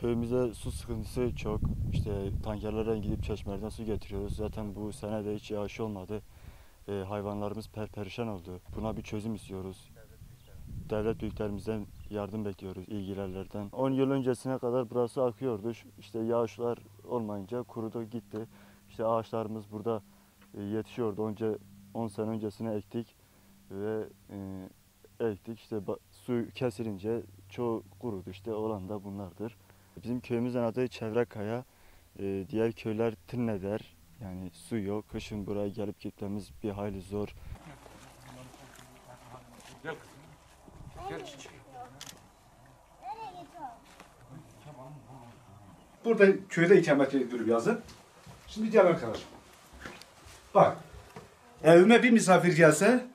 Köyümüze su sıkıntısı çok. İşte tankerlerle gidip çeşmelerden su getiriyoruz. Zaten bu sene de hiç yağış olmadı. Hayvanlarımız perperişan oldu. Buna bir çözüm istiyoruz. Devlet büyüklerimizden yardım bekliyoruz, ilgilerlerden. 10 yıl öncesine kadar burası akıyordu. İşte yağışlar olmayınca kurudu gitti. İşte ağaçlarımız burada yetişiyordu. 10 sene öncesine ektik ve ektik. İşte su kesilince çoğu kurudu. İşte olan da bunlardır. Bizim köyümüzün adı Çevrekaya. Diğer köyler Tırneder. Yani su yok. Kışın buraya gelip gitmemiz bir hayli zor. Gel kızım. Gel çiçeği. Burada köyde ikamet ediyorum yazın. Şimdi gel arkadaşım. Bak. Evime bir misafir gelse,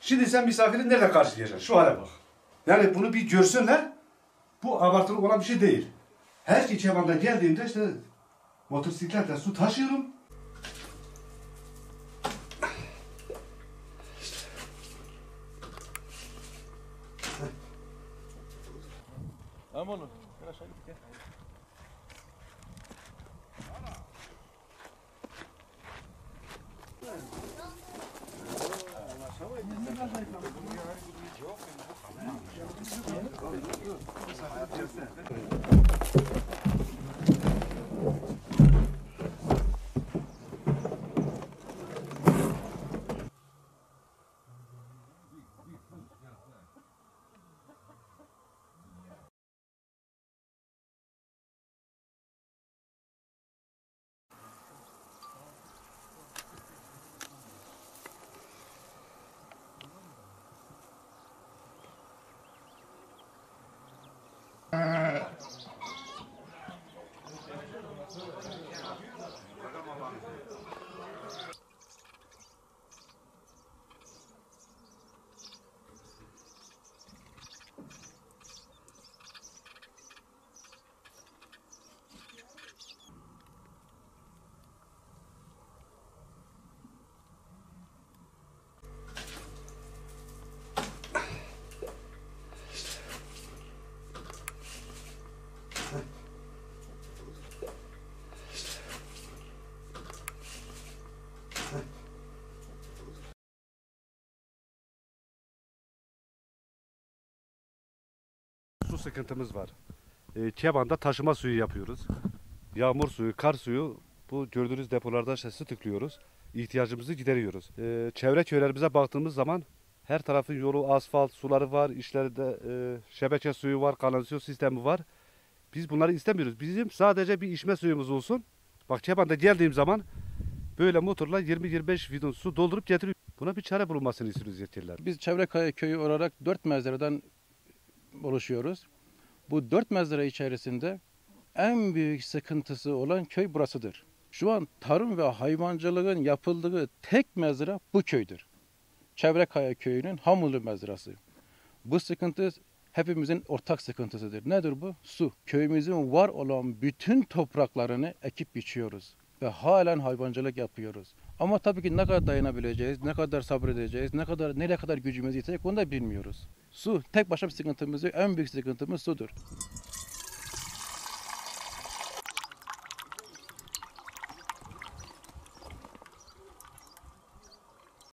şimdi sen misafiri nerede karşılayacaksın? Şu hale bak. Yani bunu bir görsünler. Bu abartılı olan bir şey değil. Her iki Keban'da geldiğimde işte motosikletle su taşıyorum. Tamam oğlum. Gel aşağı git gel. Sıkıntımız var. Keban'da taşıma suyu yapıyoruz. Yağmur suyu, kar suyu, bu gördüğünüz depolardan sesi tıklıyoruz. İhtiyacımızı gideriyoruz. Çevre köylerimize baktığımız zaman her tarafın yolu, asfalt, suları var, işlerde şebeke suyu var, kanalizasyon sistemi var. Biz bunları istemiyoruz. Bizim sadece bir içme suyumuz olsun. Bak Keban'da geldiğim zaman böyle motorla 20-25 bidon su doldurup getiriyor. Buna bir çare bulunmasını istiyoruz yetkililer. Biz Çevrekaya köyü olarak 4 mezradan oluşuyoruz. Bu 4 mezra içerisinde en büyük sıkıntısı olan köy burasıdır. Şu an tarım ve hayvancılığın yapıldığı tek mezra bu köydür. Çevrekaya köyünün Hamurlu Mezrası. Bu sıkıntı hepimizin ortak sıkıntısıdır. Nedir bu? Su. Köyümüzün var olan bütün topraklarını ekip biçiyoruz ve halen hayvancılık yapıyoruz. Ama tabii ki ne kadar dayanabileceğiz, ne kadar sabredeceğiz, nereye kadar gücümüz yetecek onu da bilmiyoruz. Su, tek başa bir sıkıntımız yok. En büyük sıkıntımız sudur.